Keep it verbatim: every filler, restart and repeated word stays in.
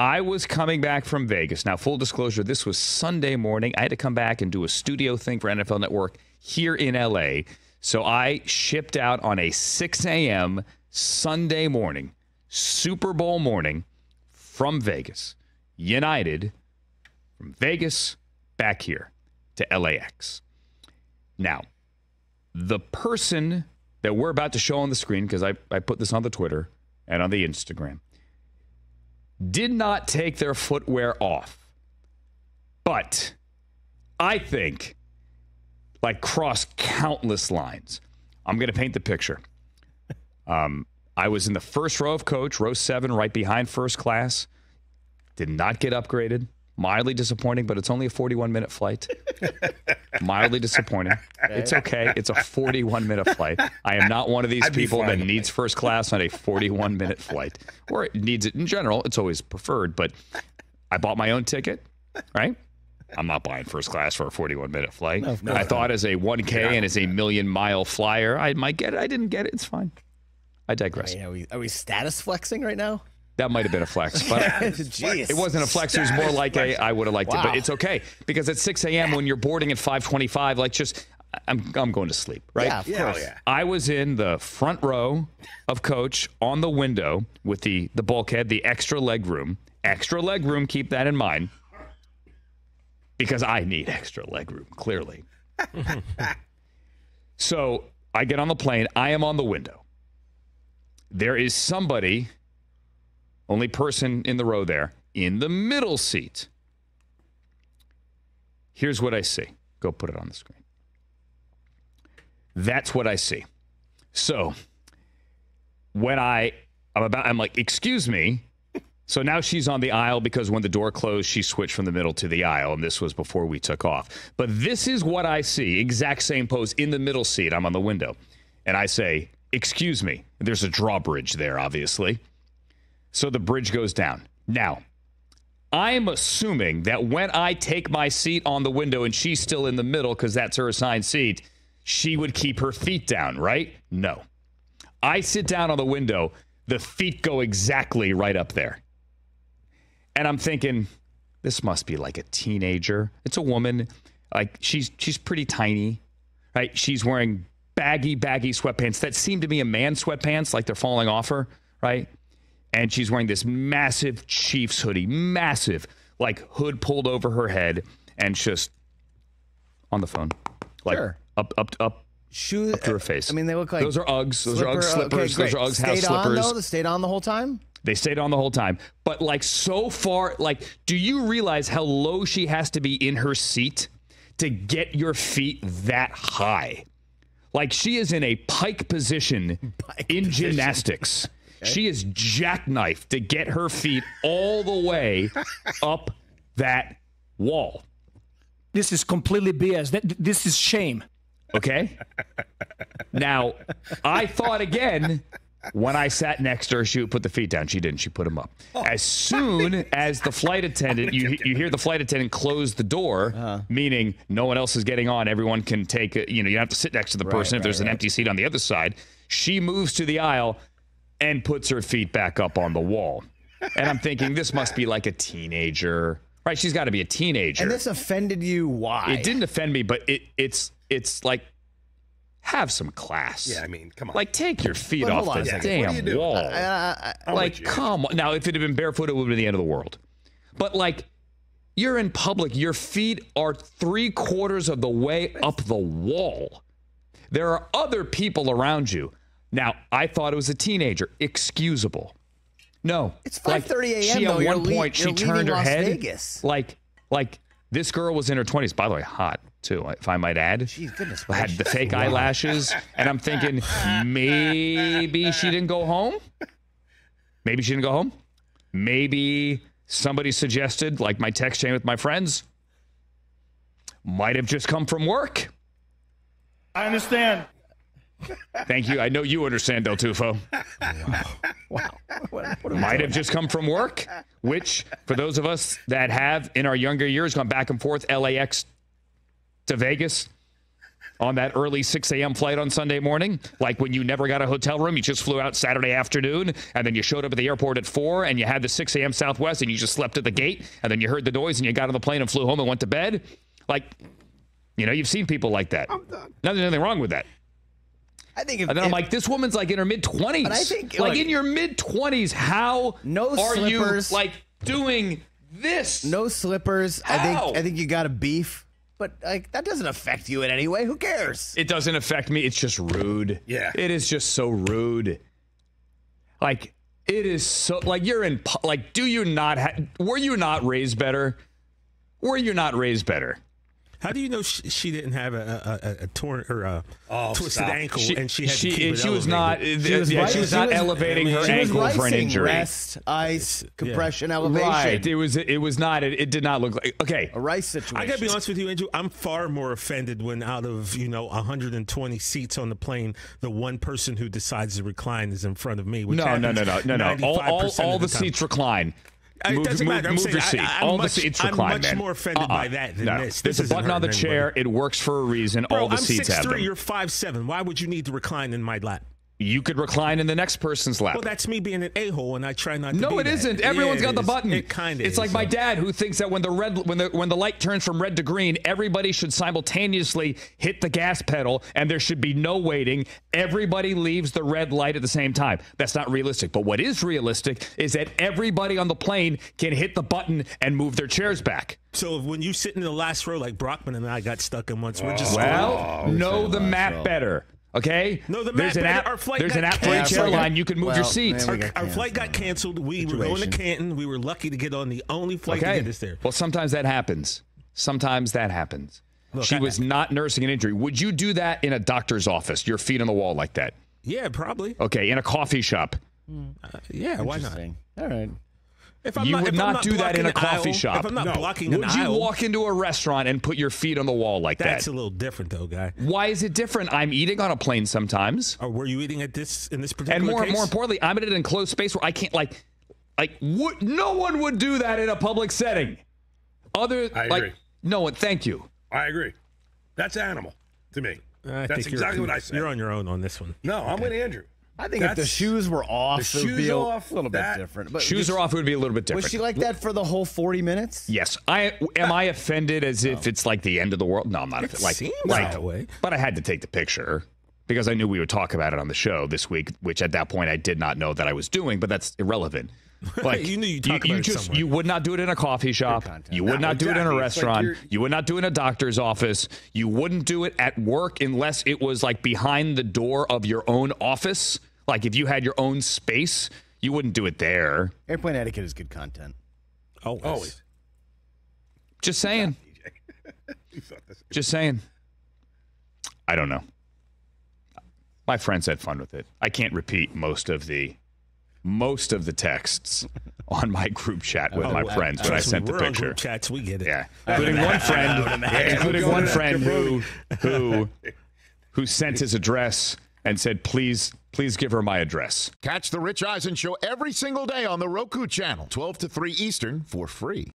I was coming back from Vegas. Now, full disclosure, this was Sunday morning. I had to come back and do a studio thing for N F L Network here in L A. So I shipped out on a six a.m. Sunday morning, Super Bowl morning from Vegas. United from Vegas back here to L A X. Now, the person that we're about to show on the screen, because I, I put this on the Twitter and on the Instagram, did not take their footwear off. But I think, like, crossed countless lines. I'm going to paint the picture. Um, I was in the first row of coach, row seven, right behind first class. Did not get upgraded. Mildly disappointing, but it's only a forty-one minute flight. Mildly disappointing. It's okay. It's a forty-one minute flight. I am not one of these I'd people that needs first class on a forty-one minute flight. Or it needs it in general. It's always preferred, but I bought my own ticket, right? I'm not buying first class for a forty-one minute flight. No, I thought as a one K yeah. and as a million-mile flyer, I might get it. I didn't get it. It's fine. I digress. Wait, are we, are we status flexing right now? That might have been a flex, but Jeez. It wasn't a flex. It was more like a, I would have liked wow. it, but it's okay. Because at six a.m. when you're boarding at five twenty-five, like just, I'm, I'm going to sleep, right? Yeah, of yeah, course. Yeah. I was in the front row of coach on the window with the, the bulkhead, the extra leg room. Extra leg room, keep that in mind. Because I need extra leg room, clearly. So I get on the plane. I am on the window. There is somebody... Only person in the row there, in the middle seat. Here's what I see. Go put it on the screen. That's what I see. So when I, I'm about, I'm like, excuse me. So now she's on the aisle because when the door closed, she switched from the middle to the aisle. And this was before we took off. But this is what I see. Exact same pose in the middle seat. I'm on the window. And I say, excuse me. And there's a drawbridge there, obviously. So the bridge goes down. Now, I'm assuming that when I take my seat on the window and she's still in the middle because that's her assigned seat, she would keep her feet down, right? No. I sit down on the window. The feet go exactly right up there. And I'm thinking, this must be like a teenager. It's a woman. Like she's she's pretty tiny, right? She's wearing baggy, baggy sweatpants that seem to be a man's sweatpants, like they're falling off her, right? And she's wearing this massive Chiefs hoodie, massive, like hood pulled over her head, and just on the phone, like sure. up, up, up, Shoe, up to her face. I mean, they look like those are Uggs. Those slipper, are Ugg slippers. Okay, those are Uggs stayed house on, slippers. Though? They stayed on the whole time. They stayed on the whole time. But like so far, like, do you realize how low she has to be in her seat to get your feet that high? Like she is in a pike position pike in position. Gymnastics. Okay. She is jackknifed to get her feet all the way up that wall. This is completely B S. That, this is shame. Okay. Now, I thought again when I sat next to her, she would put the feet down. She didn't. She put them up. Oh. As soon as the flight attendant, you you hear the flight attendant close the door, uh-huh. meaning no one else is getting on. Everyone can take it. You know, you don't have to sit next to the person right, if right, there's right. an empty seat on the other side. She moves to the aisle. And puts her feet back up on the wall. And I'm thinking, this must be like a teenager. Right, she's got to be a teenager. And this offended you, why? It didn't offend me, but it it's it's like, have some class. Yeah, I mean, come on. Like, take your feet but off this damn wall. I, I, I, like, come on. Now, if it had been barefoot, it would have been the end of the world. But, like, you're in public. Your feet are three-quarters of the way up the wall. There are other people around you. Now, I thought it was a teenager. Excusable. No. It's five thirty a.m. She, at one point, lead, she turned her Las head. Vegas. Like, like this girl was in her twenties. By the way, hot, too, if I might add. Jeez, goodness. Had the fake wow. eyelashes. And I'm thinking, maybe she didn't go home. Maybe she didn't go home. Maybe somebody suggested, like my text chain with my friends, might have just come from work. I understand. Thank you. I know you understand, Del Tufo. Wow. Wow. What, what might have just come from work, which for those of us that have in our younger years gone back and forth, L A X to Vegas, on that early six a.m. flight on Sunday morning, like when you never got a hotel room, you just flew out Saturday afternoon, and then you showed up at the airport at four, and you had the six a.m. Southwest, and you just slept at the gate, and then you heard the noise, and you got on the plane and flew home and went to bed? Like, you know, you've seen people like that. Nothing, nothing wrong with that. I think if, and then if, I'm like, this woman's like in her mid-twenties. But I think, like, like in your mid-twenties, how no are slippers. you, like, doing this? No slippers. How? I think I think you got a beef. But like that doesn't affect you in any way. Who cares? It doesn't affect me. It's just rude. Yeah. It is just so rude. Like, it is so, like, you're in, like, do you not, ha were you not raised better? Were you not raised better? How do you know she, she didn't have a, a, a torn or a oh, twisted stop. ankle she, and she had she, to keep it she elevated. was not she was, yeah, right, she was she not was, elevating I mean, her she ankle was for an injury. Rest, ice, compression, yeah. elevation. Right. It was. It was not. It, it did not look like okay. A rice situation. I gotta be honest with you, Andrew. I'm far more offended when out of you know one hundred twenty seats on the plane, the one person who decides to recline is in front of me. Which no, no, no, no, no, no, no. All, all, all the, the seats recline. It move, doesn't move, matter. Move your seat. I, All much, the seats recline, I'm much man. more offended uh -uh. by that than no. this. There's this a button on the chair. Anybody. It works for a reason. Bro, All the I'm seats six, have three, them. You're five seven. Why would you need to recline in my lap? You could recline in the next person's lap. Well, that's me being an a-hole, and I try not to. No, be it that. isn't. Everyone's yeah, got the button. It kind of. It's is, like so. my dad, who thinks that when the red, when the when the light turns from red to green, everybody should simultaneously hit the gas pedal, and there should be no waiting. Everybody leaves the red light at the same time. That's not realistic. But what is realistic is that everybody on the plane can hit the button and move their chairs back. So when you sit in the last row, like Brockman and I got stuck in once, oh, we're just well, oh, know the map row. better. Okay. No, the there's an app. Our flight there's an app for each airline. You can move well, your seats. Our, our flight got canceled. We Situation. were going to Canton. We were lucky to get on the only flight okay. to get us there. Well, sometimes that happens. Sometimes that happens. Look, she I, was not nursing an injury. Would you do that in a doctor's office? Your feet on the wall like that? Yeah, probably. Okay, in a coffee shop. Mm. Uh, yeah, why not? All right. If I'm you not, would if not, I'm not do that in a coffee aisle, shop. If I'm not no. blocking would an you aisle, walk into a restaurant and put your feet on the wall like that's that? That's a little different, though, guy. Why is it different? I'm eating on a plane sometimes. Or were you eating at this in this particular? And more, case? more importantly, I'm in an enclosed space where I can't like, like, what, no one would do that in a public setting. Other, I like, agree. No one. Thank you. I agree. That's animal to me. I that's exactly you're, what I said. You're on your own on this one. No, okay. I'm with Andrew. I think That's, if the shoes were off, the it would be a off, little that, bit different. But shoes just, are off, it would be a little bit different. Was she like that for the whole forty minutes? Yes. I Am I offended as if no. it's like the end of the world? No, I'm not offended. It like, seems like, that way. But I had to take the picture because I knew we would talk about it on the show this week, which at that point I did not know that I was doing, but that's irrelevant. Like you knew you'd talk you, about you it just, You would not do it in a coffee shop. You would no, not exactly. do it in a restaurant. Like you would not do it in a doctor's office. You wouldn't do it at work unless it was like behind the door of your own office. Like, if you had your own space, you wouldn't do it there. Airplane etiquette is good content. Always. Always. Just saying. Just saying. I don't know. My friends had fun with it. I can't repeat most of the most of the texts on my group chat with oh, my well, friends when I sent the picture. Group chats, we get it. Yeah. Including one friend, including one friend who, who, who sent his address and said, please, please give her my address. Catch The Rich Eisen Show every single day on the Roku channel, twelve to three Eastern, for free.